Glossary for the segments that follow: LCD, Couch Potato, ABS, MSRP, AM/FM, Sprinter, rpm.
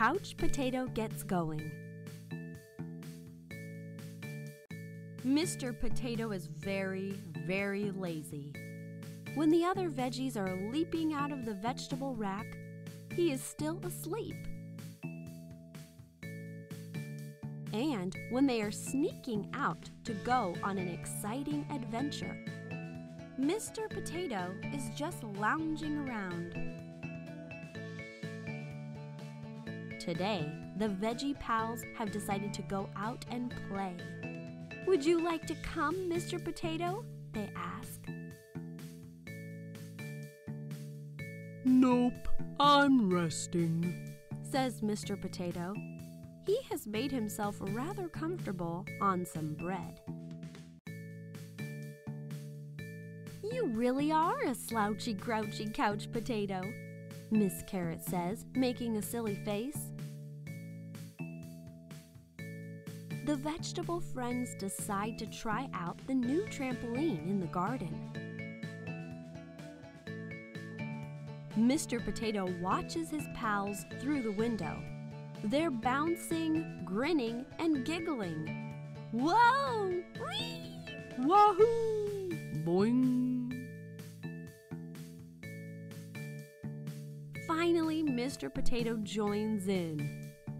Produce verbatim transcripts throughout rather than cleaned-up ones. Couch Potato gets going. Mister Potato is very, very lazy. When the other veggies are leaping out of the vegetable rack, he is still asleep. And when they are sneaking out to go on an exciting adventure, Mister Potato is just lounging around. Today, the Veggie Pals have decided to go out and play. "Would you like to come, Mister Potato?" they ask. "Nope, I'm resting," says Mister Potato. He has made himself rather comfortable on some bread. "You really are a slouchy, grouchy couch potato," Miss Carrot says, making a silly face. The vegetable friends decide to try out the new trampoline in the garden. Mister Potato watches his pals through the window. They're bouncing, grinning, and giggling. "Whoa! Whee! Wahoo! Boing!" Finally, Mister Potato joins in.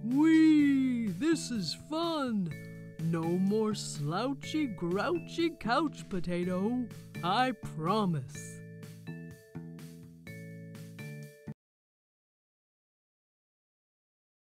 "Whee! This is fun! No more slouchy, grouchy couch potato, I promise!"